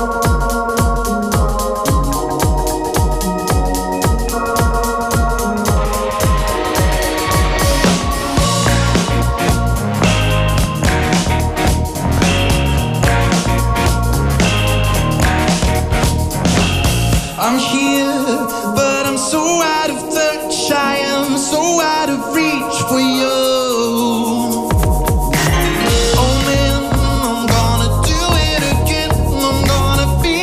Gonna be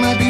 my